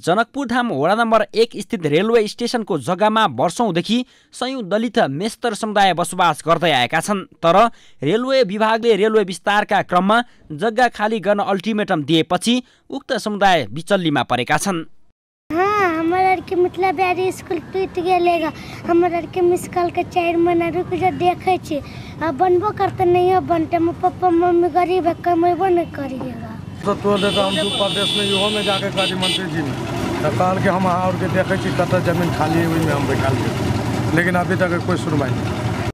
जनकपुरधाम वडा नम्बर 1 स्थित रेलवे स्टेशनको जग्गामा वर्षौंदेखि सयौं दलित मेस्तर समुदाय बसोबास गर्दै आएका छन्। तर रेलवे विभागले रेलवे विस्तारका क्रममा जग्गा खाली गर्न अल्टिमेटम दिएपछि उक्त समुदाय बिचल्लीमा परेका छन्। हाँ, हमारा के मतलब यार स्कूल टूट गएगा, हमारा के मिस कॉल के 4 महीना रुक जा देखे छी, अब बनबो करते नहीं, अब बनते में पापा मम्मी गरीब है, कमेबो नहीं करिएगा। तो देता हम प्रदेश में युवा में जाके कार्य मंत्री जी में कतार के हम और के देखे छी कत जमीन खाली हुई में हम बैठल छी, लेकिन अभी तक कोई सुनवाई नहीं।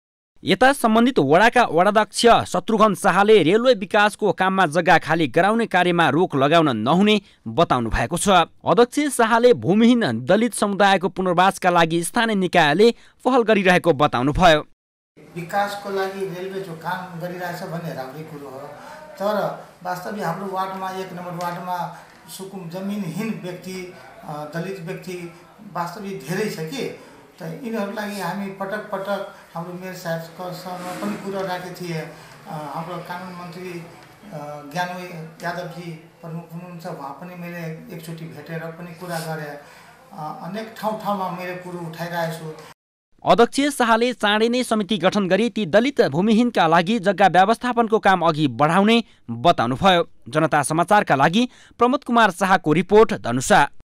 यता सम्बन्धित वडाका वडाध्यक्ष शत्रुघ्न शाहले रेलवे विकासको काममा जग्गा खाली गराउने कार्यमा रोक लगाउन नहुने बताउनु भएको छ। अध्यक्ष शाहले भूमिहीन दलित समुदायको पुनर्वासका लागि स्थानीय निकायले पहल गरिरहेको बताउनुभयो। विकासको लागि रेलवे जो काम गरिरहेछ भने राम्रै कुरा हो, तर वास्तविक हाम्रो वार्डमा 1 नम्बर वार्डमा सुकुम जमिनहीन व्यक्ति दलित व्यक्ति वास्तविक धेरै छ कि, त यिनीहरुलाई हामी पटक पटक हाम्रो मेयर साहबसँग पनि कुरा राखेको थिए। हाम्रो कानुन मन्त्री ज्ञानवी यादवजी प्रमुख हुनुहुन्छ, वहाँ पनि मैले एकचोटि भेटेर पनि कुरा गरे, अनेक ठाउँ ठाउँमा मैले कुरा उठाइरहेछु। अध्यक्ष शाहले चाँडै नै समिति गठन गरी ती दलित भूमिहीनका लागि जग्गा व्यवस्थापनको काम अघि बढाउने बताउनुभयो। जनता समाचारका लागि प्रमोद कुमार शाहको रिपोर्ट धनुषा।